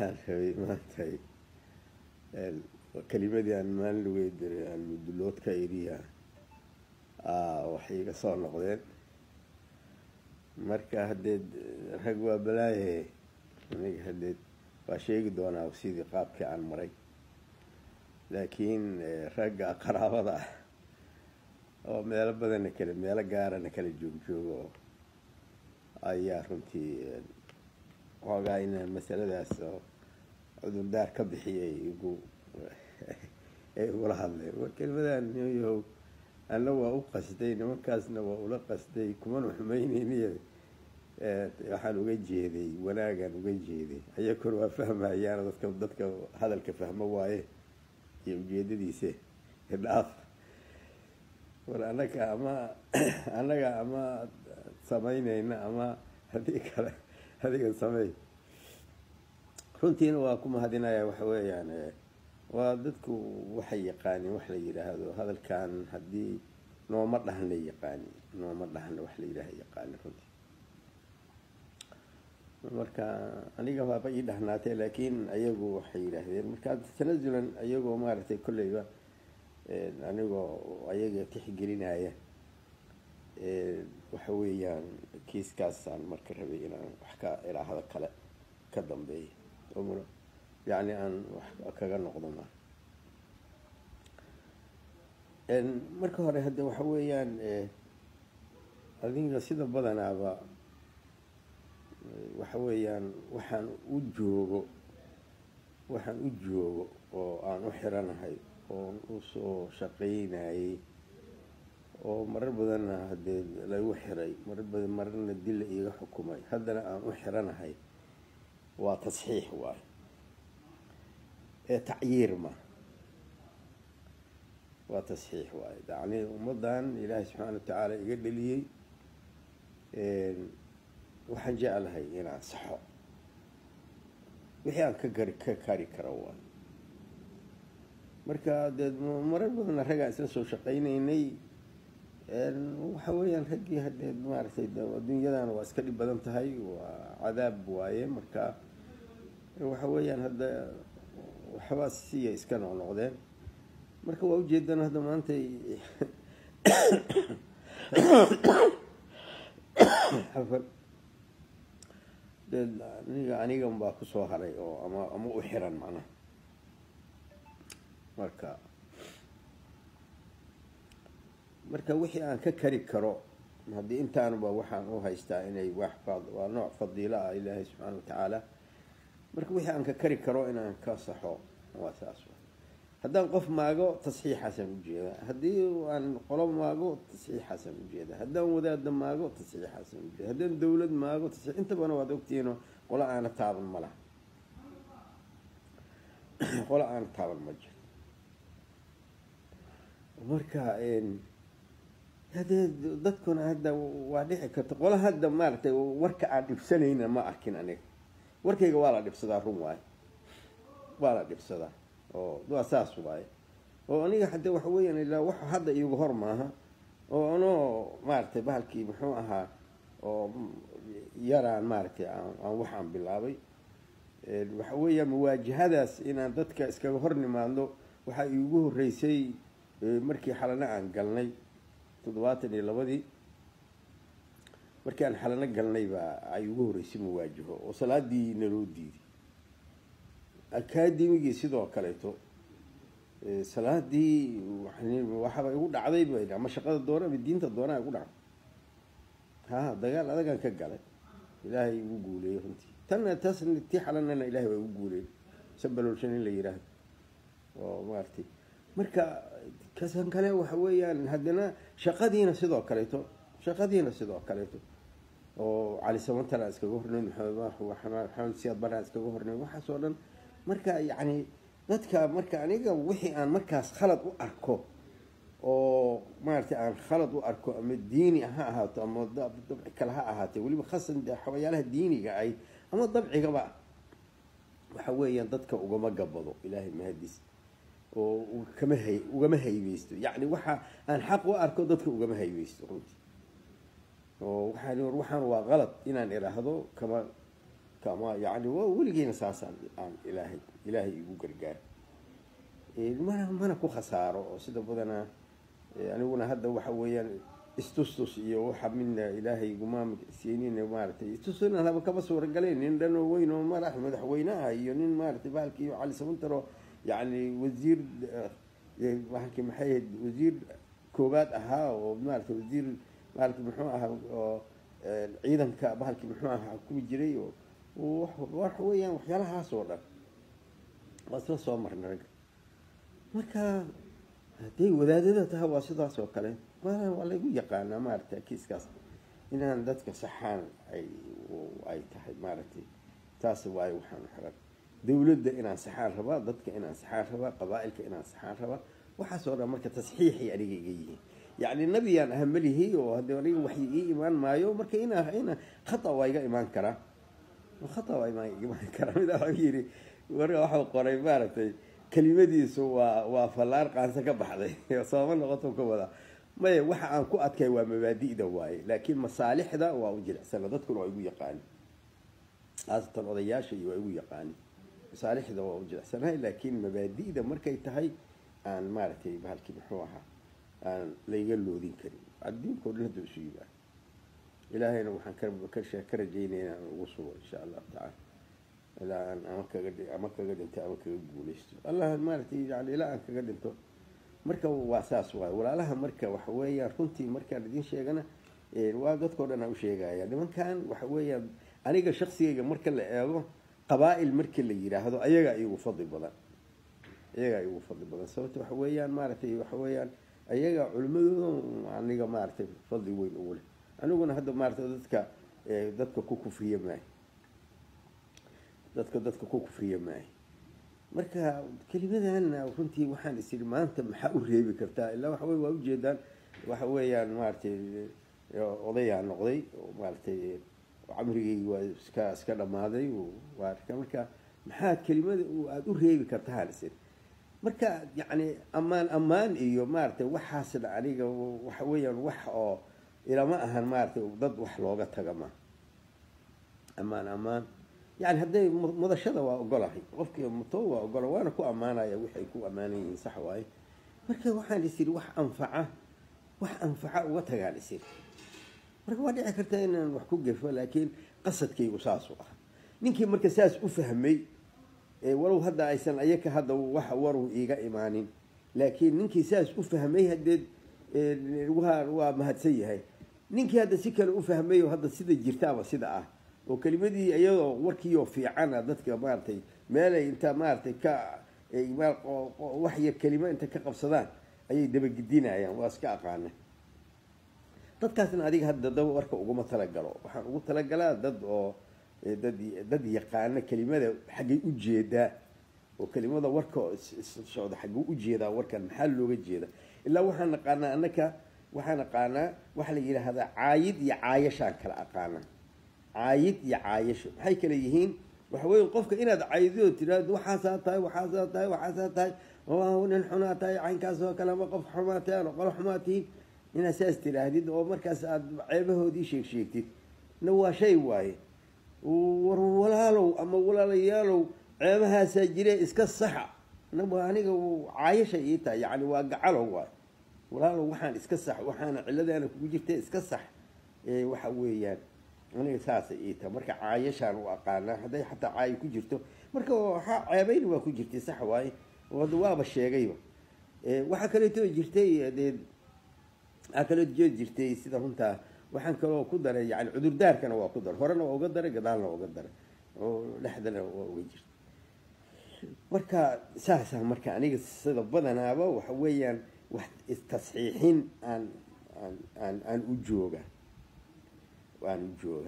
maanta kelimadii aan maan lugeey diray aan mudloodka idiya waxay iga soo noqdeen marka hadeed rag waa balaaye aniga hadeed waa sheegi doonaa sidii qaabkii aan maray laakiin ragga qaraabada oo meelo badan kale meelo gaarana kale joog ayaa runtii waxa ay inaan masaladaas oo daar ka bixiyay igu wala hadlay kelmadan iyo alla waa u qasday nimankaasna waa ula qasday kuma xumaynayeen waxaan uga jeeday wanaagan uga jeeday ayaga kor waa fahmayaan dadka hadalka fahmo waaye iyo ujeedadiisa dhaaf wala anaga ama samaynayna ama hadii kale هذه سمي كنتين واكم هذينا وحوي يعني وضدكم وحي يقاني وحلي هذا هذا كان هدي نوع مرة هني يقاني نوع مرة هن وحلي له يقاني كنت مركا أنا قفا بعيد هناتي لكن أيجو وحي له مركا تنزلا أيجو مارتي كل يوم أنا جو أيجو تحجرينا يه وحويان كيس كاسان مركبي إلى وحكا إلى هذا كلا كدم بي أمره يعني أن كجن قدمه إن مركب هذا وحويان هذين قصيدة بدنا أبا وحويان وحن أجوه وأنا وحرنا هاي ونصو شقينا هاي oo marar badan haddii la igu xiray marar badan marna dil iga xukumay haddana aan u xiranahay waa tasxiix waay ee tacyiir ma waa tasxiix waay yani ummadan ilaahay subhanahu wa ta'ala iga dhaliyay ee waxaan jecelahay inaan saxo wixii aan ka gari karo waay marka marar badan ragaan isla soo shaqaynaynay وحويان هدي هدي ما رح يدور الدنيا أنا واسكلي بدمت هاي وعذاب واي مركا وحويان هذا وحواسية إسكانه نقدين مركا وأول جدا هذا ما أنت حفل أنا قام باخسوا هري أو أما أحيران معنا مركا marka wixii aan ka kari karo hadii intaanba waxaan u haystaa inay wax faad waa nooc fadila ilaahay subhanahu wa ta'ala marka wixii aan ka kari karo inaan ka saxo waa saas haddaan qof maago tasxiix hasan u jeeda hadii aan qolob maago tasxiix hasan u jeeda haddaan wadaad maago tasxiix hasan u jeeda haddaan dawlad maago tasxiix intaban waad ogtiino qola aan taaban ma laha qola aan taaban ma jiro marka هذا ضدكم هذا وعليه كتقول هذا مارته ورك عاد بسنة هنا ما أركن أنا ورك يقوله بصدى رمواي قوله بصدى أو دو أساس واي أو أنا حد وحوي أنا لا وح هذا يجهر معها أو أنا مارته بهالكي بحوها أو يرى مارته أو وحام بالعبي وحوي مواجه هذا إن ضدك إسكجهرني ما عنده وح يجوه رئيسي مركي حلنا عن قلني تضواتني لبدي مركان حلنا قلني با ايغو هريسي مواجهه او صلادي نرودي اكاديميغي سيدو كليتو صلادي waxba igu dhacday bayna ma shaqada doona diinta doona igu dhac ha dagaal adagan ka galay ilaahay igu guuleey runtii tan tasni ti xalanana ilaahay way igu guuleey sabalul shan la yiraahdo oo maartii marka كسان كله وحويان هدنا شقدينا سدوا كليتو شقدينا سدوا كليتو وعلى سوون تلاس كجهرنا محباه وحمد سياد براس كجهرنا وحصلنا مركا يعني ذاتك مركا يعني وحي عن مركز خلط وأركو وما أرتي عن خلط وأركو مديني ها أما الضب كلها هاتي واللي بخص إن حويانها ديني قاعي أما الضب عقبا وحويان ذاتك وجمع قبضوا إلهي مهديس وجمهي بيستو يعني وحا أن حق وأركض ضدك وجمهي بيستو وحا نروح وغلط إن أنا إلى هذا كما كما يعني ولقينا ساسا الآن إلهي يقول قال ما أنا كو خسارة سيدا بدنا يعني وانا هذا وحويا استوسوس يوحب منا إلهي قمام سنين مارتي استوسنا هذا بكبس ورجلين لأنه وينه ما راح مدح وينها يونين مارتي بالكي على سمنترو يعني وزير واحد محيد وزير كوبات أها ومارتي وزير مارتي محوها عيدا كبالكي محوها كوب جريو وحويا وحيالها صورة بس صور مرنا مكا هدي وذا تهوى صدا سوكلين ما والله يقول يقانا مارتي كيس كاس إن عندك صحان أي تحت مارتي تاسو أي وحان حرب دولد إن صحان ربا ضدك إن صحان ربا قبائلك إن صحان ربا وحصل أمرك تصحيح يعني النبي أنا أهم لي هي وهذول وحي إيمان ما يوم مرك هنا خطأ وايجا إيمان كرا وخطأ وايجا إيمان كرا من أخيري ورقة واحد قريب مارتي كلمتي سوا وفلار قانسك بحذي صامل لغتهم كذا ما وح عن كؤت كي ومبادئ دواي لكن مصالح ده ووجل سندتكم ويجي قاني هذا الوضع شيء ويجي قاني مصالح ده ووجل سنة لكن مبادئ ده مركي تهي عن مارتي بهالكي بحوها عن ليجلو دين كريم الدين كله دوسي بقى إلهنا وحنكرب بكرشة كرجينا وصول إن شاء الله تعالى لا أماك قد أنت أماك قوليش الله مارتي يعني لا أماك قد أنت مركب وأساس ولا لها مركب وحوية كنتي مركب لدين شيء أنا الواجد كورنا وشيء يعني من كان وحوية أنا كشخصية مركب قبائل مركب اللي يراه هذا أيجا يوفضل بدل سويت وحوية مارتي وحوية أيجا علمهم عنيجا مارتي فضي وين أول أنا قلنا هذا مارتي ذاتك كوكو فيه معي dadka ku kufriya maahay marka kalimadan runtii waxaan isir maanta maxaa u reebi kartaa ilaa wax way waa u jeedaan wax weeyaan maartay odayaan noqday maartay amrigii waa iska dhamaaday waa marka maxaa kalimada aad u reebi kartaa halisir marka yani amaan iyo maartay waxaas aniga wax weeyaan wax oo ilama ahan maartay dad wax looga tagama amaan يعني هذي مذشدة وقلها وفكي متوه وقلها وأنا كو أمانة يا وحي كو أمانة صح واي مركب وحال يصير وح أنفعه وتجعل يصير مركب وانا عكرتين أنا وحكوجة ولكن قصة كي وصاصوا نينكي مركب ساس أفهمي ولو هذا عيسان أيك هذا وح وره إيجا إيمانين لكن نينكي ساس أفهمي هدد وها ما هتسيه هاي نينكي هذا سكر أفهمي وهذا سيد الجرتاب وسيد وكلمتي أيوة وركيو في عنا ضدك مارتي مالي أنت مارتي كا مال وحي كلمة أنت كقبصدان أي دب جدينا يعني واسكاق عنه ضدك هذا هذيك هذا ضد ورك وقوم تلقلو وقوم تلقلا ضد أو ضد يقعنا كلمة حاجة وجيدة وكلمة ورك الشعوذ حاجة وجيدة ورك المحل وجيدة إلا وحنا قانا أنك وحنا قانا وحلي إلى هذا عايد يعايشان كلا قانا عايد يعايش هاي كليهين وحوي القفك إن هذا عايدون تراد وحاساتاي وهو نحناتاي عين كاسو كلام وقف حماتي نقول حماتي إن أساس تلاهديد ومركز عيبه دي شيكتي نوا شيء واي ولا لو أما ولا ليالو عيبها سجري إسك الصحة نبغى هنيك وعايشة إيتا يعني واقع له واي ولا لو وحان إسك الصحة وحان علده أنا وجبت إسك الصحة وحوي يعني أنا أساس إيته مركب عايشان وأقالنا هذا حتى عاي كجرته مركب عيبين وكجرته صح واي وذواب الشيء جيبه وحكلته جرتي هذا أكلت جرتي سيدا هنتا وحن كلوا قدر يعني عذر دار كانوا قدر هرنا وقدر قدرنا وقدر ولحدنا وجرت مركب ساسة مركب أنا سيدا بدنا أبا وحويا واحد تصحيحين عن وجوهه وأنا جوه،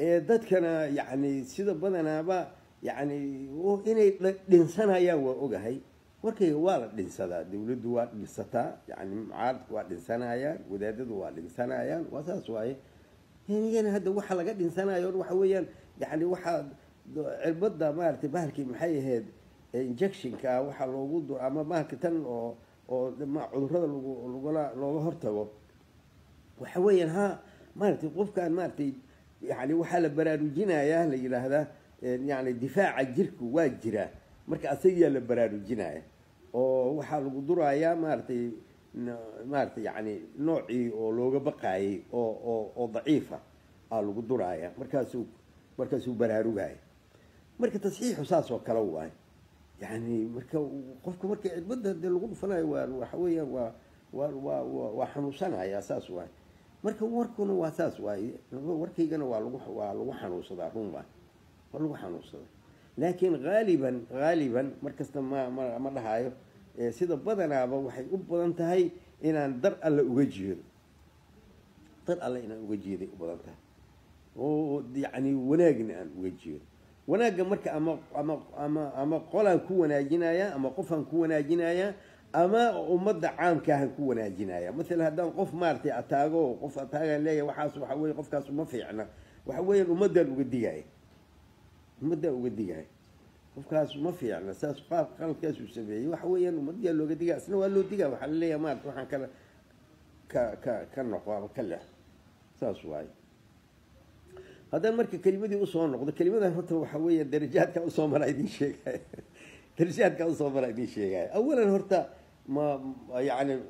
ذات كان يعني سيدا بدنا بقى يعني وإني الإنسان هيا وأجهي وركي والد الإنسان دولد والد الستة يعني عارض والد الإنسان هيا ودادد والد الإنسان هيا وأساس واي يعني هذا واحد لقد إنسان هيا وحويا يعني واحد البضة ما ارتباهك محي هاد إنجكشن كا واحد وجود أما ما كتن أو ما عذره لو هرتوا وحويا ها مارتي قف كان مارتي يعني وحلا براروجينا يا أهل إلى هذا يعني دفاع عجرك واجرة مركز أسيا لبراروجينا أو وحلا قدرة يا مارتي يعني نوعي أو لوجا بقاي أو ضعيفة على قدرة يا مركز سو براروجاي مركز تصحيح وساس وكلوه يعني مركز قفكم مركز بدها دلقون فناي وحوية وحنوصنا يا أساس واي مركز وركون وأساس واي وركي جنا والوحنوص ده لكن غالبا مركز ما لهايو سيد بدنا بوحي أبدا تهاي إن در على وجهه در على إن وجهه أبدا ته ويعني وناجن عن وجهه وناجن مركز أما قلنا كونا جناية أما قفنا كونا جناية أما أمد عام كهن كونا جناية مثل هذا قف مارتي أتاجو قف أتاجا ليه وحاس وحوي قف كاس ما في عنا وحوي أمد الوديعي أمد الوديعي قف كاس ما في عنا أساس قال كاس وسبعي وحوي أمد الوديعي أصلا والوديعي وحليه مارت وحن كلا كنقوا كله أساس واي هذا المركب كلمة دي أصون نقد كلمة ده حتى وحوي الدرجات كأصون مراي دي شيء درجات كأصون مراي دي شيء أولاً هرتا ما يعني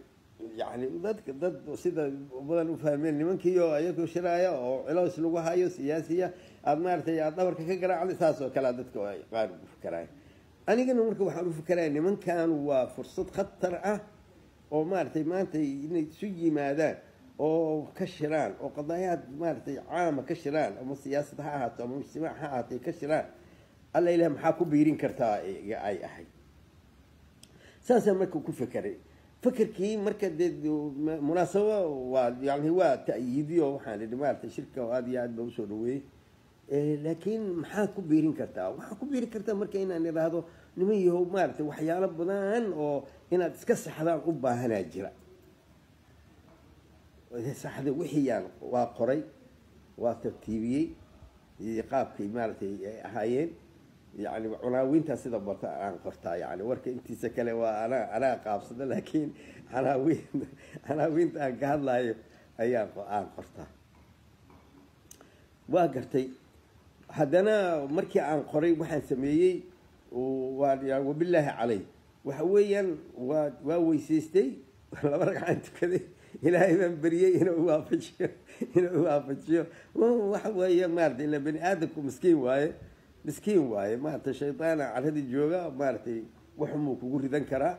ضد سيدا بدنا نفهمين لمن كيو أيكو شرايا أو علاج سلوكها أيو سياسية أدمارتي يا طبعاً كقرأ على أساسه كلادتك غير فكرة أنا كنا مركب وحلو فكرة لمن كان وفرصة خطرة أو مارتي إني سجي ماذا أو كشران أو قضايا مارتي عامة كشران أو سياسة حاطة أو مجتمع حاطة كشران الله يلهم حاكو بيرين كرتا أي أحد ساسا مركب كل فكر كي مركب مناسبة ويعني هو تأييدي وحنا لمارتي شركة وهذه عاد بوصلوه لكن حاكو بيرين كرتا وحاكو بيرين كرتا مركبين أن هذا نميه هو مارتي وحياة بدان أو هنا تسكس حدا قبة هنا جرا سحد وحيان وقري وترتيبي يقابك مالتي هاين يعني عناوين تاسيد برتا عن قرطا يعني ورك انت سكله وانا قابصده لكن عناوين تان قهدلايو ايان عن قرطا واقرتي حدنا مركي عن قري وحان سميي وبالله علي وحويا وويسيستي لما رقعت كذا إلهي من بريء هنا وافج شو وحوي مارتي إلا بني آدمكم مسكين واي مارتي شيطانة على هذه الجوجة مارتي وحموك وقول ذنكرة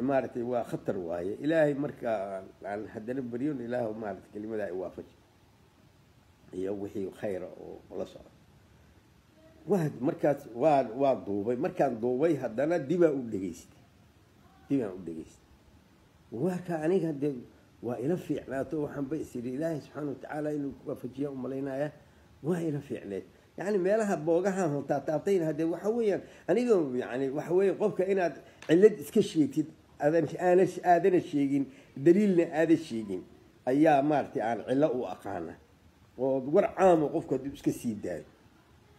مارتي وخطر واي إلهي مركا عن حدنا بريون إلهه مارتي كلمة لا وافج يوحي وخير ولا صار واحد مركز واد دوبي مركز دوبي حدنا دبا أبديست وكأني قد وإلفي علىته وحنبي سيري الله سبحانه وتعالى إنه وفجية أمليناه وإلفي عليه يعني ما لها بوجهها تعطين هذا وحويا أنا يوم يعني وحويا قفك إنها علد سكشيتي هذا مش أنا الشيءين دليل هذا الشيءين أيام مارتي عن علاء وأقانة وورع عام قفك سكسيد ده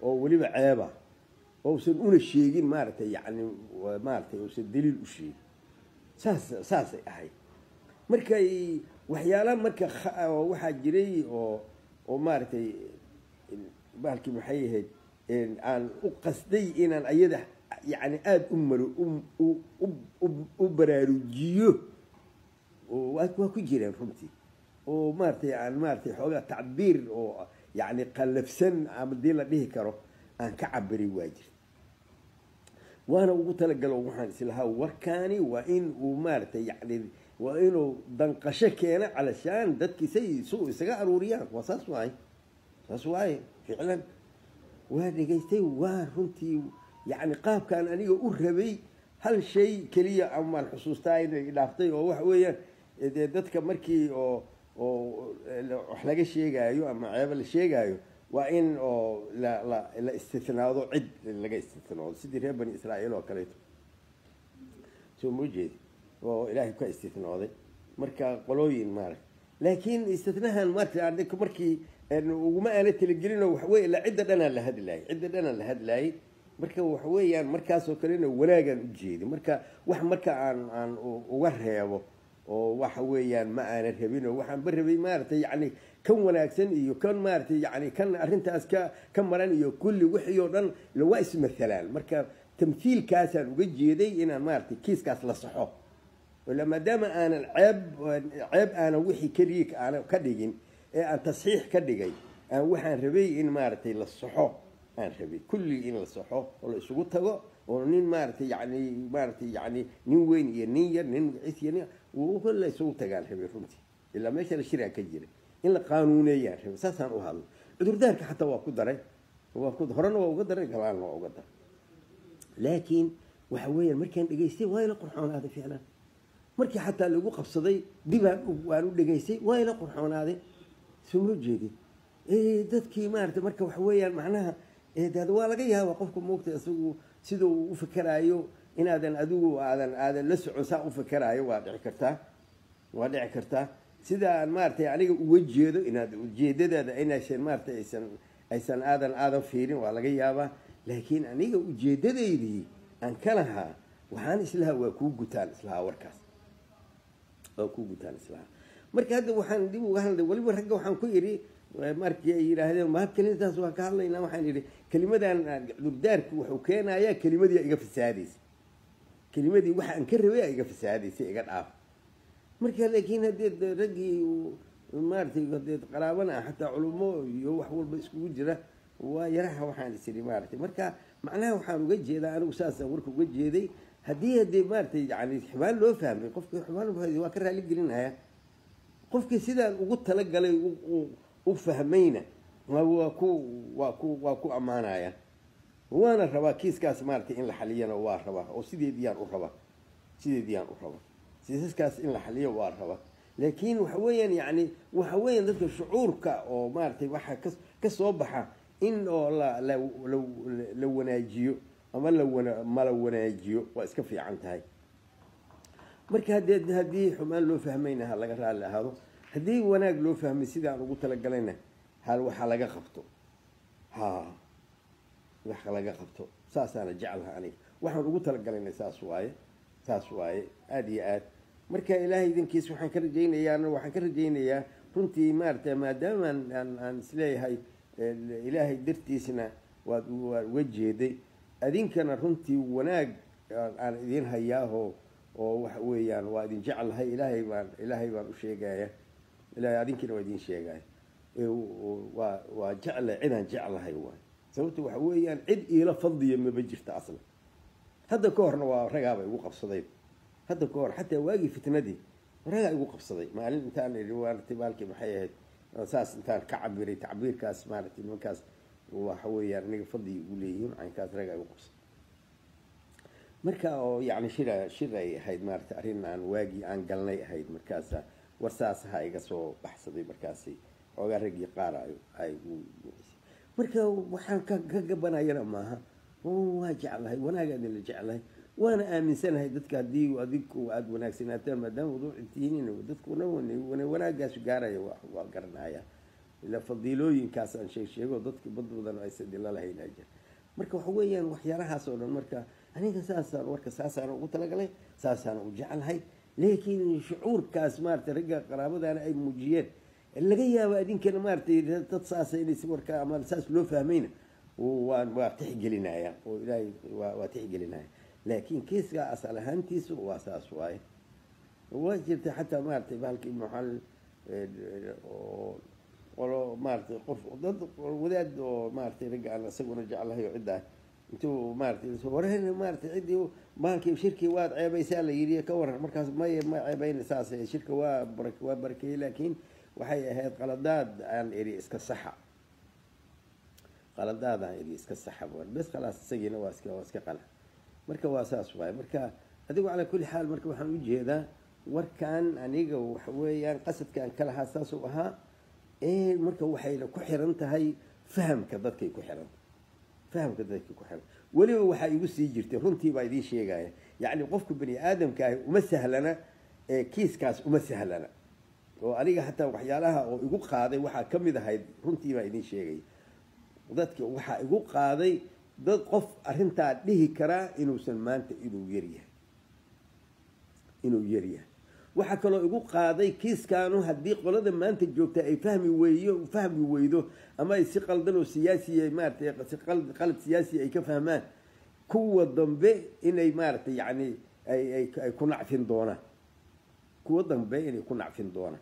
ولي بعيبة وصلون الشيءين مارتي يعني مارتي وصل دليل وشيء ساس أحي مركي وحيالا مركي واحد جري أو مارتي بالك محيه أن قصدي إن أيده يعني آد أمره أبرارجيه وأكو جيران فهمتي أو مارتي عن مارتي حاجة تعبير أو يعني قلفسن عم ديلا به كره أن كعبري واجر وأنا قلت لك لو وحن سلها وركاني وإن ومارتي يعني وإنه دنقشك أنا علشان دتك سي سوء سجار ورياق وصاصواي فعلا وهذا جيتي وهرنتي يعني قاب كان أنا أقربي هل شيء كلية أما الحصوص تاين لفتي ووحويا دتك مركي أو حلاقي شيء جايو أما عيبل شيء جايو وإن لا استثناء هذا عد اللي جاي استثناء سيدي بني إسرائيل وكليته شو موجود وإلهي كوا استثناء هذا مركا قلوين مارك لكن استثناء المارك عندك مركي وما قالت الجرينة وحوي إلا عدة أنا لهاد لاي مركا وحوي يعني مركا سكرينة ولاجن جيد مركا وح مركا عن وره وحويا ما أنا رهبينه وحن برهبي مارتي يعني كم وناكسن يكون مارتي يعني كان أنت أسكا كم مران يكل وحيورن لو اسم الثلال مركب تمثيل كاسر وجدي إن مارتي كيس كاس للصحة ولما دام أنا العب أنا وحي كريك أنا كدجين التصحيح كدجي أنا وحن ربي إن مارتي للصحة أنا ربي كل إن للصحة ولا سقطها ونين مارتي يعني نوين ينير ننعس ينير وهو اللي سقطها قال ربي فهمتي إلا ماشي الشريعة كجيري إلا قانونية ربي ساسا وهذا أدور ذلك حتى وقدره هرنا وقدره قالنا وقدر لكن وحوي المركان دقيسي وايل قرحون هذا فعلا مركي حتى اللي وقف صدي دبا وانو دقيسي وايل قرحون هذا سمو جيدي إيه دتكي مارتي مركي وحوي معناها إيه هذا والاقيها وقفكم وقت يسوقوا سيدو وفكرايو إن هذا أدو هذا لسه عساء وفكرايو وادع كرتاه سيدا مارتي عليه وجهده إن هذا وجهده هذا إن الشيء مارتي إنسان هذا فيري والاقيها لكن أنا وجهده ذي أن كلها وحان إسلها وكوجتان إسلها وركاس وكوجتان إسلها مركي هذا وحان دي وحان دي ولي برحقه وحان كيري markii yiraahdo ma hadkelintaas waa ka hadlaynaa waxaan yiri kelimadan dhubdaarku wuxuu keenayaa kelimadii iga fasaadaysa kelimadii waxaan ka rabay iga fasaadaysa iga dhaaf marka laakiin hadii ragii maartii gadeed qaraabana xataa culumo iyo wax walba isku jira waa yaraha waxaan isiri maartii marka macnaha waxaan uga jeedaa anigu saas warku uga jeeday hadii maartii yani xibaan loo fahmay qofkii xibaan waa ka raali gelinaya qofkii sidaan ugu tala galay وفهمينا واكو امانايا وانا ربا كيس كاس مارتي ان لحلينا وا ربا او سيدي ديان او ربا سيس كاس ان لحليه وا ربا لكن وحوين يعني وحوين ذلك شعورك او مارتي وحا كسو بخا ان لو وناجيو اما لو وناجيو واسك فيعنتهي marka hadii xumaan loo fahmeynaa laga raali lahaado هدي وانا اقول فهمي سيدي انا قلت لك قال لنا هل وحلقه خبطه ها وحلقه خبطه ساس انا جعلها عليك وحن قلت لك قال لنا ساس واي ادي اد مركا الهي اذنكيس وحن كرجينيا انا وحن كرجينيا رنتي مارته ما دام ان سلي هاي الهي درتيسنا ووجهدي اذنكنا رنتي وانا اذن هياهو وحويان وادين جعلها الهي بان شيغايا لا أدين كنا وادين شيء وجعل عنا جعل هيوان سويت وحويا عد إلى فضي من بجفت أصلا هذا كورن ورجابي وقف صديق هذا كور حتى واقف في تندي رجع وقف صديق ما علم إنسان اللي هو ارتبالك بحياة أساس إنسان كعبير تعبير كاس مالت المكاس وحويا نيجي فضي يقولي عن كاس رجع وقف مركا يعني شراء هيد مارت أرين عن واجي عن قلني هيد مركزها ورساس هاي قصو بحصدي بركاسي أو غرقي قارع هاي مركا وحن كجبنا يرماها وجعلها وأنا قاعد اللي جعلها وأنا آمن سنة هيدتك هدي وأديك وأد وناك سنتين ما دام موضوع التينين ودتك ونوني وأنا قاس قارع وقرنايا إلا فضيلو ينكاس عن شيء ودتك بدو يسد الله لا ينجر مركا حويا وحيارها صورا مركا أنا كساسر وركساسر وتلاقي ساسر وجعلها لكن شعور كاس مارتي رجع قرابة أنا أي مجيات اللي جاية وادين كنا مارتي تتصاص إني سمر كأعمال ساس لو فهمينا وتحجي لنا يا وتحجي لنا لكن كيس قاس على هنتيس وأساس واي وجبت حتى مارتي بالك محل ولا مارتي قف ضد وداد مارتي رجع أنا سوي رجع الله يعدها انتو مارتي ورهن مارتي عندي مالكي شركي واد عيبي سالة يريا كورها مركز مي عيبين اساسا شركه وبركي لكن وحي هي قلداد عن اريسك الصحة قلداد عن اريسك الصحة بس خلاص سجن واسكي قلع مركا واساس واي مركا هذو على كل حال مركا وحن وجه هذا وركان انيقا وحويا قصد كان كلها اساس وها ايه مركا وحي لو كحرنت هي فهم كضدكي كحرنت فهم كذلك كحرم ولو وحي يبص يجرتي رنتي بايدين شيء يعني قفك بني آدم كاي ومسهل لنا كيس كاس ومسهل لنا وأليق حتى وحيالها ويقول قاضي وحا كم إذا هاي رنتي بايدين شيء وذاتك وحا يقول قاضي ضد قف أرنتا ليه كرا إنه سلمان إنه يريه waxaa kaloo ugu qaaday kiiskaanu haddii qolada maanta joogta ay fahmi weydo ama ay si qaldan oo siyaasi ay maartay qalad siyaasi ay ka fahmaan kuwa dambe inay maartay yani ay ku nacfin doonaan kuwa dambe inay ku nacfin doonaan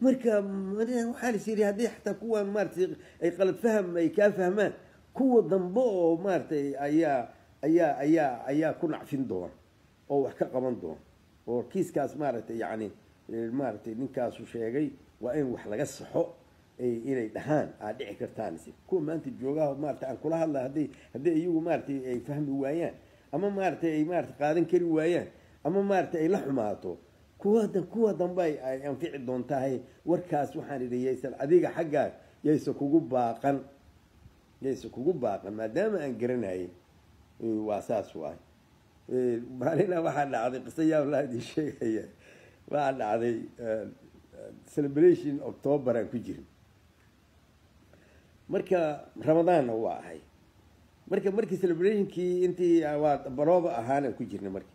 marka waxaan isiri hadii xataa kuwan maartay ay qalad faham ay ka fahmaan kuwa dambe oo maartay ayaa ku nacfin doona oo wax ka qaban doona oo kiiskaas maartay yani maartay ninkaas uu sheegay waa in wax laga saxo inay dhahaan aad dhici kartaan kuwa maanta joogaha maartay aan kula hadlaa hadii iyagu maartay ay fahmi waayaan ama maartay ay maartay qaadan kari waayaan ama maartay ay la xumaato kuwa dambe ay anfici doontahay warkaas waxaan idaysan adiga xagga yaysa kugu baaqan maadaama aan garanay واساس واي مالنا واحد عادي قصية ولا هذه الشيء هي واحد عادي سيلبريشن أكتوبر أن كجيل مركا رمضان هو هاي مركا سيلبريشن كي أنتي عواد بروبا هانا كجيلنا مركا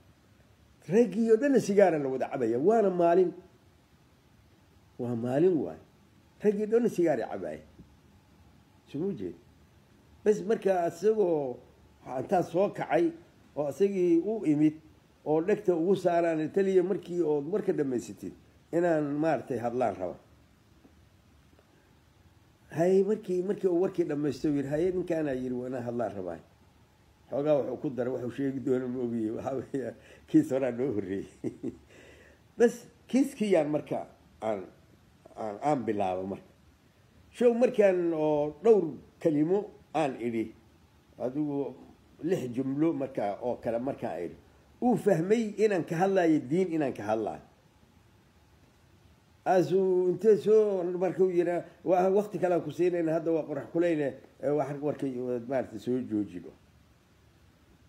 رجي يدنا سيجارة لو دعبية وانا مالين واي رجي يدنا سيجارة عباية موجود بس مركا اسقو انت سو كعي او اسقي او ايميد او دغته او ساران تليه مركي او marka dhameysatid inaan maartay hadlaan rabo hay markii oo warkii dhameysto wiil hay ninkan ay yiri wana hadlaan rabay xoogaa wuxuu ku daray wuxuu sheegi doona ma ogiye waxa weeyaa kiis hore loo horeeyay bas kiiskii yar marka aan bilaabo marka شو مركان أو دور كلمة عن إلي هذا لح جملة مركا أو كلام مركا إلي وفهمي إن كهلا يدين إن كهلا أزو أنت شو مركو يرا ووقت كلام كوسين إن هذا وقرح كلينا واحد وركي مارت سوي جوجيلو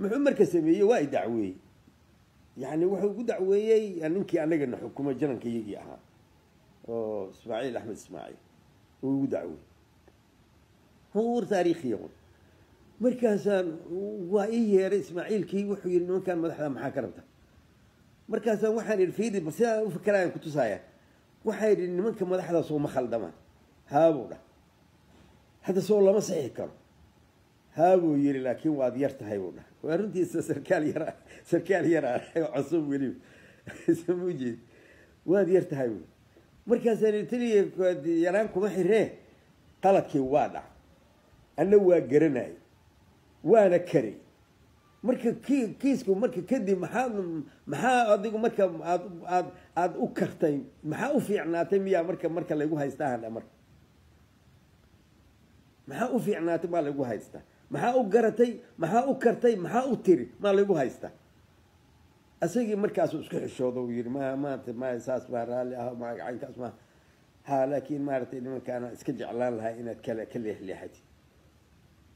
محمد كسمية وايد دعوي يعني واحد دعوي يعني إنك أنا قلنا حكومة جرن كي يجيها أو إسماعيل أحمد إسماعيل ودعوي هور تاريخي مركزان وإيه إسماعيل كي وحي إنه كان مدحضا محاكرته مركزان وحن الفيدي بس وفكران كنت سايا وحي إنه من كان مدحضا صو مخل دمان هابونا هذا صو الله مسيح كرو هابو يري لكن واديرت هايونا وارنتي سركال يرى عصوب وليو اسمو جيد واديرت هايونا مركز التلي يرانكم حريه قالت واضح أنا وقرناي وأنا كري مركز كيسكم مركز كدي محا أضيقوا مركز أض أكرتين محا أفي عناتم يا مركز اللي يقوها يستاهل أمر محا أفي عناتم ما اللي يقوها يستاهل محا أقرتين محا أكرتين محا أتري ما اللي يقوها يستاهل أسيجي مركز أسكح الشوض وير ما أساس بهرها ما عين كاس ما ها لكن مارت إنه كان أسكج علان لها إن كله لحتي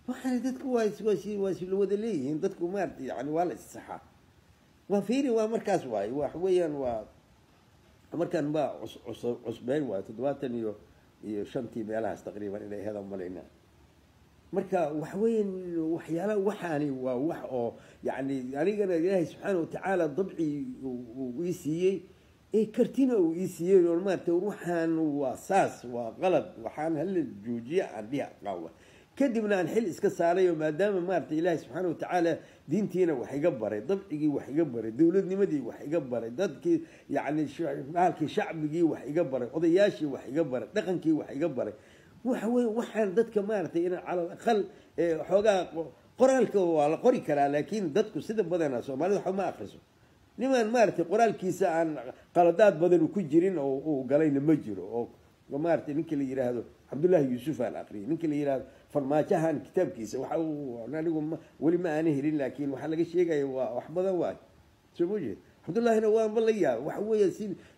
ما حدث كويس وش الودلي إن ضدكم مارت يعني ولا الصحة وفيري ومركز واي وحويا ومركز ما عصبين وتدواتني شنتي بلاس تقريبا إلى هذا ملينا مركا وحوين وحيالا وحاني ووحو يعني أنا الله سبحانه وتعالى ضبعي ويسيي إيه كرتينا ويسيي والمارتة وروحان وأساس وغلط وحان هل الجوجية عندها قوة كدبنا الحل اسك صاري وما دام مارت إلهي سبحانه وتعالى دينتينا وحيقبري ضبعي وحيقبري دولدني مدي وحيقبري ضدك يعني مالك شعبي وحيقبري قضياشي وحيقبري دقنكي وحيقبري وحن ضدك مارتي على الأقل حقا قرالك وعلى قري كلا لكن ضدك سد بدنا سومالي ما أخلصوا لمن مارتي قرالك سان قلادات بدنا كجرين أو قلين مجرو أو ومارتي نكلي يجري هذا عبد الله يوسف العقري نكلي يجري فرماجهان كتاب كيسة وحنا ولي ما أنهرين لكن وحنا لقيش يجي وحبذا واج شو موجود الحمد لله نوام والله يا وحوي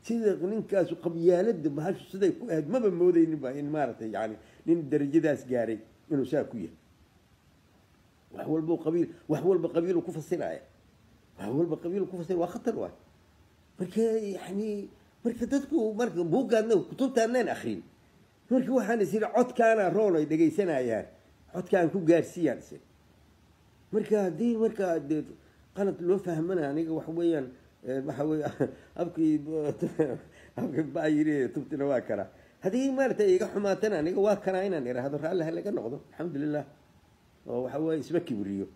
سيد قننكاس وقبيالد بهالشو سدي كوهد ما بمودي نبا إن مارته يعني لين درجة داس جاري إنه ساكوية وحول بقبيل وحول بقبيل وكفر صناعة وحول بقبيل وكفر صناعة وخطر واج بركة يعني بركة تدكو بركة بوجانه وكتبت عنين أخرين مركي وحنا نصير عط كان رولو يدقي سنة يعني عط كان كوب جارسيا نصير مركا دي مركا دي قالت لو فهمنا أنا وحويا بحوي أبكي بايري تبتنا واكرة هذه مرت يجا حماتنا أنا واكرة هنا نرى هذا الرجال هلا كنا نقضه الحمد لله وحوي سبكي بريو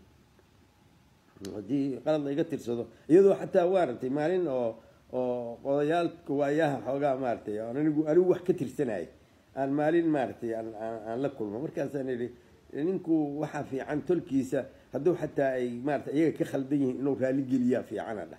دي قالت يجا ترصده يدو حتى وارتي مالين أو قضيات كواياها حوجا مرتي أنا نقول أروح كتير سنة أنا مالين مارتي أنا لكل ما مركز أنا اللي نكو وحافي عن تلكيسة هدو حتى أي مارت أيه كخلديه إنه رالجي ليا في عنده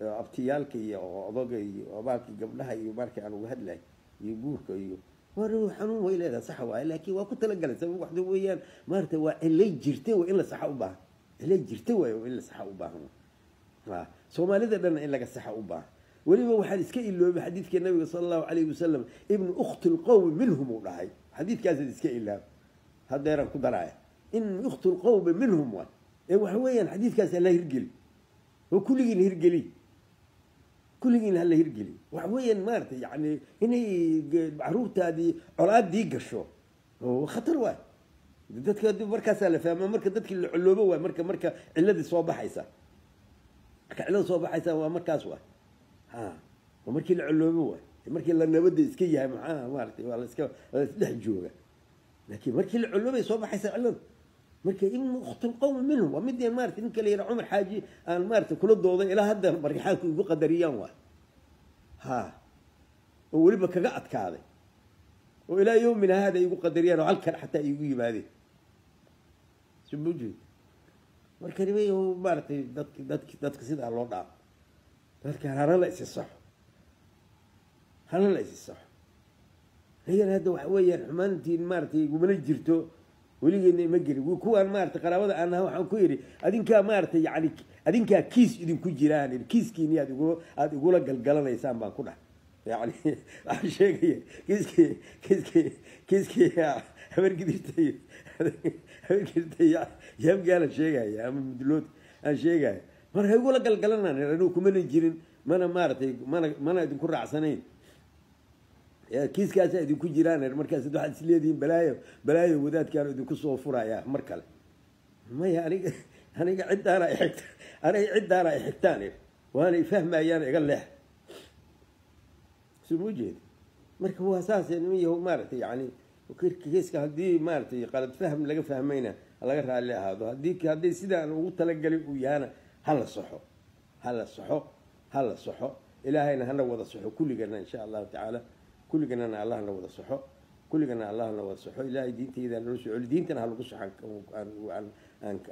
أبتيالكي أو أضاقي أباركي قبلها يباركي أنا وهد لي يبورك يو وروا حنون وإلى هذا سحواي لكن وكنت لقى لي سبب واحد ويان مارتي وإلي جرتوا إلا سحوبها إلي جرتوا إلا سحوبها ها سومالي ده لنا إلا سحوبها ولما واحد يسكيل له بحديث النبي صلى الله عليه وسلم ابن أخت القوم منهم وراي حديث كذا يسكيل له هذا يرى كدراية إن أخت القوم منهم وان وحويا حديث كذا لا يرجلي وكل جن يرجلي كل جن هلا يرجلي وحويا مارت يعني هني معروف هذه عراد ديجر شو وخطر وان دتك هذا مركز سالفة ما مركز دتك العلوبة ومركز الذي صوب حيسا الذي صوب حيسا ومركز وان ومركي العلوموه مركي لنا بدي اسكيها معاه مارتي والله اسكيها لحجوه لكن مركي العلومي صوبح يسألن مركي ابن اخت القوم منهم ومدي مارتي انك اللي عمر حاجي ان مارتي كل الضوضه الى هذا مريحاك بقدريان واحد ها ولبك كقعدك هذا والى يوم من هذا يقول قدريان وعلك حتى يجيب هذه شو بوجي مركي مارتي دتك سيده الله دع لكن هذا ليس صح هذا ليس صح هي هذا وحويا حمانتي مارتي ومن جرتو ولي ما جري وكوان مارتي قراوده انا waxaan ku yiri adinka maartay yani adinka kiis idin ku jiraan kiiskiina aad ugu la galgalanaysaan baan ku dhahay yani aan sheegay kiiskii habar gidirtay yam gaala sheegay ama midlood aan sheegay مرة يقول لك القلنا لأنه كمان يجرين مانا مارتي مانا يدين كل رعسانين يا كيس كاسة يدين كل جيران المركز ده حد سليه دين بلايا وذات كانوا يدين كل صوفرة يا مركل ما يعني أنا قاعد أنا عد تاني وأنا فهم يعني قال له شو موجود مركب هو أساسي إنه هو مارتي يعني وكل كيس كهدي مارتي قالت فهم لقى فهمينا الله يرفع عليه هذا هدي سيدا أنا وتلقى لي ويانا هلا صحو إلهينا هلا وضع صحو كل جنا إن شاء الله تعالى كل جنا الله هلا وضع صحو كل جنا الله هلا وضع صحو إلهي دينتي إذا نرسل دينتنا هلا قصة عن